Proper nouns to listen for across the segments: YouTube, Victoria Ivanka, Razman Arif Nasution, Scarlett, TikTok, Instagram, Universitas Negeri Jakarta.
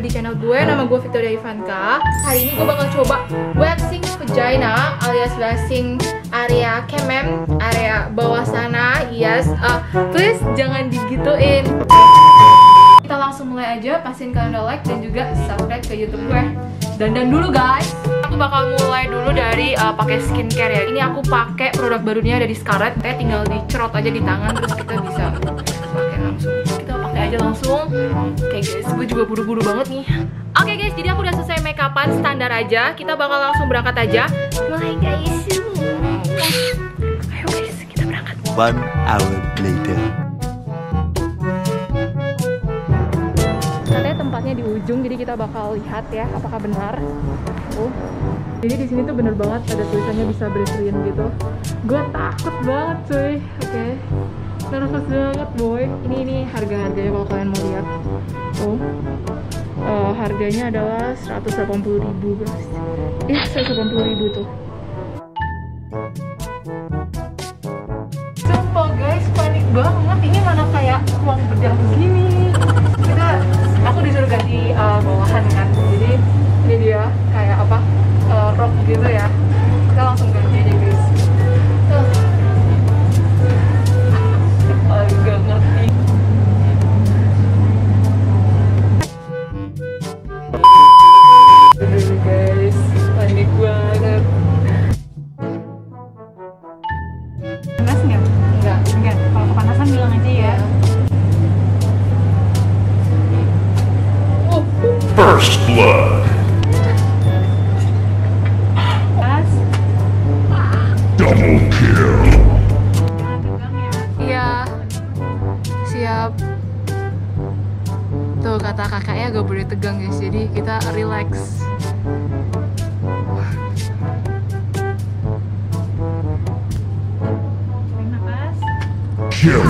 ada di channel gue. Nama gue Victoria Ivanka. Hari ini gue bakal coba waxing vagina alias waxing area kemem, area bawah sana. Yes, please jangan digituin. Kita langsung mulai aja. Pastiin kalian udah like dan juga subscribe ke YouTube gue. Dandan dulu guys. Aku bakal mulai dulu dari pakai skincare ya. Ini aku pakai produk barunya dari Scarlett. Kita tinggal dicerot aja di tangan terus kita bisa pakai langsung. Kita pakai aja langsung. Oke guys, gue juga buru-buru banget nih. Oke guys, jadi aku udah selesai make upan standar aja. Kita bakal langsung berangkat aja. Mulai guys. Ayo guys, kita berangkat. 1 hour later. Tempatnya di ujung, jadi kita bakal lihat ya apakah benar. Jadi di sini tuh bener banget ada tulisannya bisa bersihin gitu. Gue takut banget cuy. Oke, nervous banget boy. Ini harganya kalau kalian mau lihat. Harganya adalah 180.000 guys. 180.000 tuh. Sumpah guys, panik banget. Ini mana kayak uang bedah begini. Aku disuruh ganti bawahan kan, jadi ini dia kayak apa rok gitu ya. Kita langsung ganti aja guys. Agak ngerti. Aduh guys, panik banget. Panas nggak? Enggak. Kalau kepanasan bilang aja ya. First blood. Double kill. Iya. Siap. Tuh kata kakaknya gak boleh tegang guys. Jadi kita relax. Tarik nafas. Kill.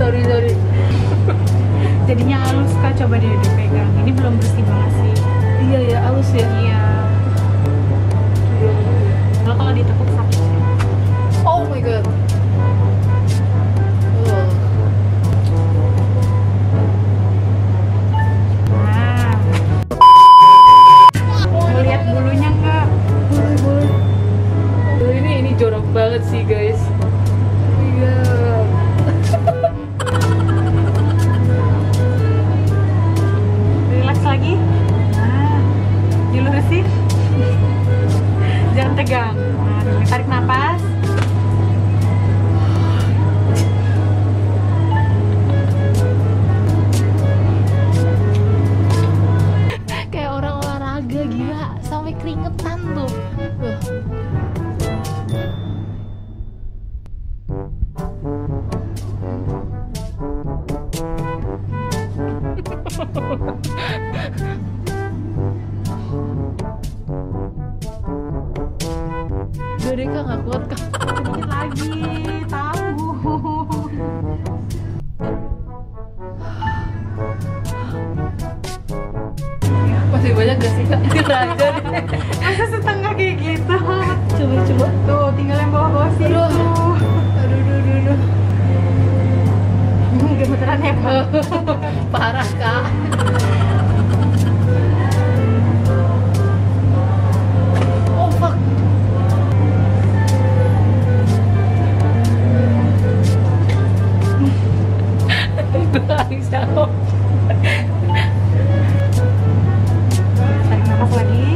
Sorry. Jadinya halus kak, coba dia dipegang. Ini belum bersih banget sih. Iya ya, halus ya. Iya. Kalau ditekuk sakit. Oh my god. Mau lihat bulunya nggak? Bulu. Oh, ini jorok banget sih guys. Jangan tegang. Nah, tarik nafas. Kayak orang olahraga gila, sampai keringetan tuh. Udah deh kak, gak kuat kak. Sedikit lagi, tangguh. Masih banyak gak sih kak? Raja deh. Masa setengah kayak gitu? Coba. Tuh, tinggal yang bawah-bawah sih. Aduh. Gemeteran ya kak? Parah kak. Tarik nafas lagi.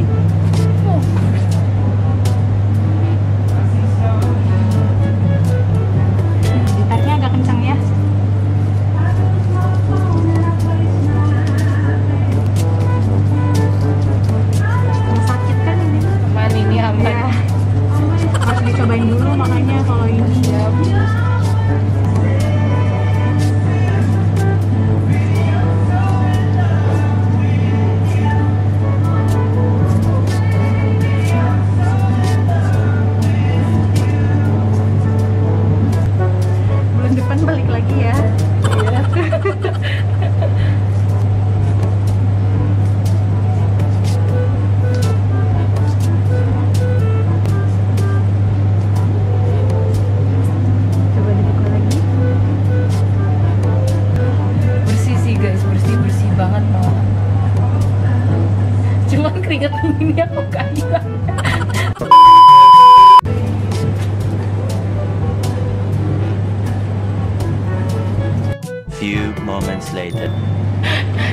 Tariknya agak kencang ya. Sakit kan ini? Aman ini, aman ya. Harus dicobain dulu makanya kalau ini ya. lagi ya. Coba dibuka lagi. Bersih sih guys, bersih banget malah. Cuman keringetan ini aku kaki banget. Few moments later.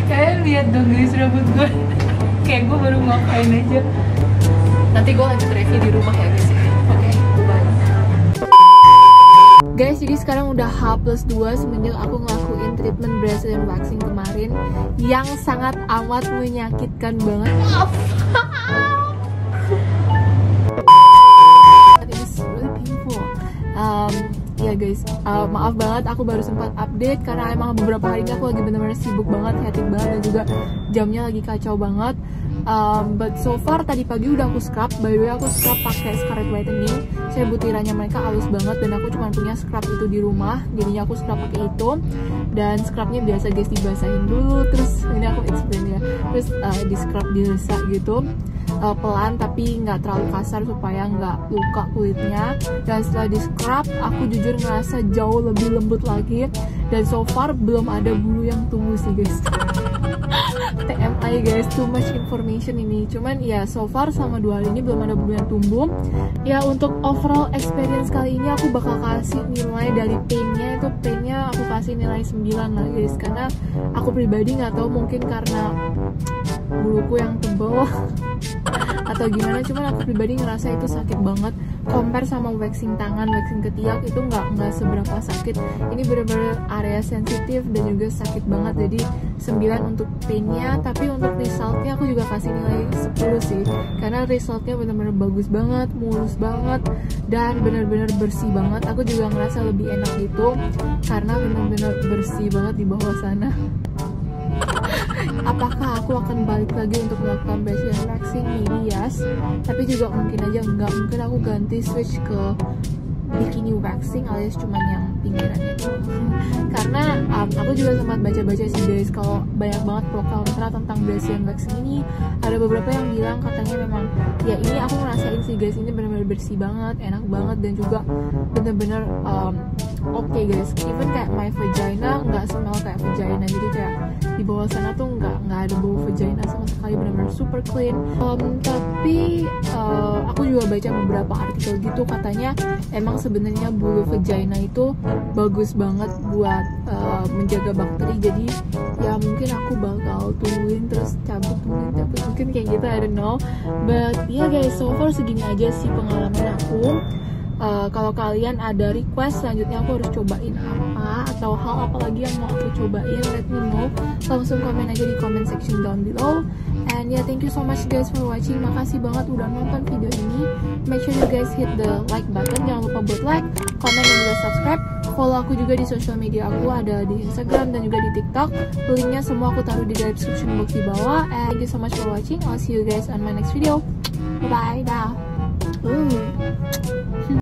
Kalian lihat dong guys rambut gue. Kayak gue baru ngapain aja. Nanti gue lanjut review di rumah ya guys. Oke, bye. Guys, jadi sekarang udah H+2 semenjak aku ngelakuin treatment Brazilian waxing kemarin yang sangat amat menyakitkan banget. Ya guys, maaf banget aku baru sempat update karena emang beberapa hari ini aku lagi bener-bener sibuk banget, hectic banget, dan juga jamnya lagi kacau banget. But so far tadi pagi udah aku scrub. By the way aku scrub pakai Scarlett whitening. Saya butirannya mereka halus banget dan aku cuma punya scrub itu di rumah, jadinya aku scrub pakai itu. Dan scrubnya biasa guys dibasahin dulu, terus ini aku explain ya, terus di scrub dilesa gitu. Pelan tapi nggak terlalu kasar supaya nggak luka kulitnya. Dan setelah di scrub aku jujur ngerasa jauh lebih lembut lagi, dan so far belum ada bulu yang tumbuh sih guys. TMI guys, too much information ini. Cuman ya so far sama dua hari ini belum ada bulu yang tumbuh. Ya untuk overall experience kali ini aku bakal kasih nilai dari painnya, itu painnya aku kasih nilai 9 lah guys, karena aku pribadi nggak tahu mungkin karena buluku yang tebal atau gimana, cuman aku pribadi ngerasa itu sakit banget compare sama waxing tangan, waxing ketiak itu nggak seberapa sakit. Ini bener-bener area sensitif dan juga sakit banget, jadi 9 untuk painnya. Tapi untuk resultnya aku juga kasih nilai 10 sih, karena resultnya bener-bener bagus banget, mulus banget, dan bener-bener bersih banget. Aku juga ngerasa lebih enak gitu karena bener-bener bersih banget di bawah sana. Apakah aku akan balik lagi untuk melakukan Brazilian waxing? Maybe yes, tapi juga mungkin aja enggak. Mungkin aku ganti switch ke bikini waxing alias cuman yang pinggirannya itu. Karena aku juga sempat baca-baca sih guys, kalau banyak banget pro kontra tentang Brazilian waxing ini. Ada beberapa yang bilang katanya memang ya ini aku ngerasain sih guys, ini benar-benar bersih banget, enak banget, dan juga benar-benar oke guys. Even kayak my vagina nggak smell kayak vagina, jadi kayak di bawah sana tuh nggak ada bau vagina sama sekali, benar-benar super clean. Tapi aku juga baca beberapa artikel gitu, katanya emang sebenarnya bulu vagina itu bagus banget buat menjaga bakteri. Jadi ya mungkin aku bakal tungguin terus cabut mungkin kayak gitu, I don't know. But ya guys, so far segini aja sih pengalaman aku. Kalau kalian ada request selanjutnya aku harus cobain apa atau hal apa lagi yang mau aku cobain, let me know. Langsung komen aja di comment section down below. And yeah, thank you so much guys for watching. Makasih banget udah nonton video ini. Make sure you guys hit the like button. Jangan lupa buat like, comment, dan juga subscribe. Follow aku juga di social media aku, ada di Instagram dan juga di TikTok. Linknya semua aku taruh di description box di bawah. And thank you so much for watching. I'll see you guys on my next video. Bye-bye. Dah.